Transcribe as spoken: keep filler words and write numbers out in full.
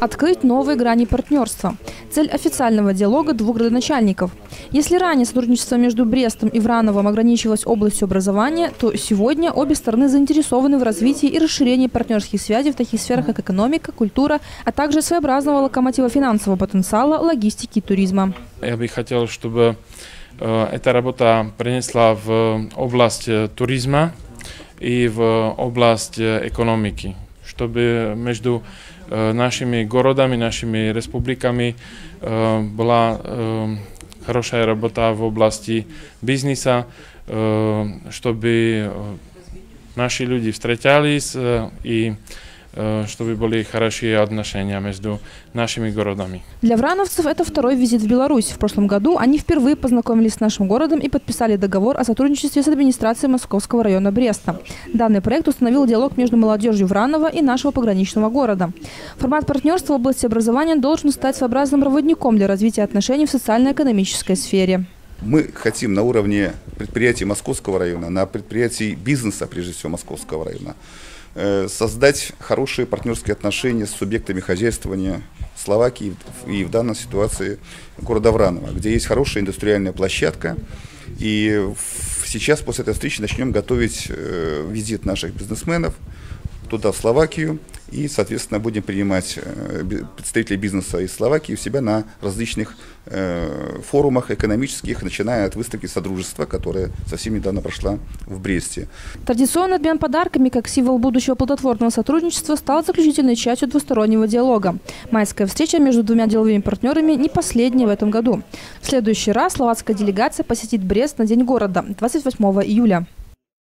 открыть новые грани партнерства. Цель официального диалога двух градоначальников. Если ранее сотрудничество между Брестом и Врановым ограничивалось областью образования, то сегодня обе стороны заинтересованы в развитии и расширении партнерских связей в таких сферах, как экономика, культура, а также своеобразного локомотива финансового потенциала, логистики и туризма. Я бы хотел, чтобы эта работа принесла в область туризма и в область экономики, чтобы между нашими городами, нашими республиками была хорошая работа в области бизнеса, чтобы наши люди встречались и чтобы были хорошие отношения между нашими городами. Для врановцев это второй визит в Беларусь. В прошлом году они впервые познакомились с нашим городом и подписали договор о сотрудничестве с администрацией Московского района Бреста. Данный проект установил диалог между молодежью Вранова и нашего пограничного города. Формат партнерства в области образования должен стать своеобразным проводником для развития отношений в социально-экономической сфере. Мы хотим на уровне предприятий Московского района, на предприятии бизнеса, прежде всего, Московского района, создать хорошие партнерские отношения с субъектами хозяйствования Словакии и в данной ситуации города Вранова, где есть хорошая индустриальная площадка. И сейчас после этой встречи начнем готовить визит наших бизнесменов туда, в Словакию, и, соответственно, будем принимать представителей бизнеса из Словакии у себя на различных форумах экономических, начиная от выставки «Содружества», которая совсем недавно прошла в Бресте. Традиционный обмен подарками как символ будущего плодотворного сотрудничества стал заключительной частью двустороннего диалога. Майская встреча между двумя деловыми партнерами не последняя в этом году. В следующий раз словацкая делегация посетит Брест на День города, двадцать восьмого июля.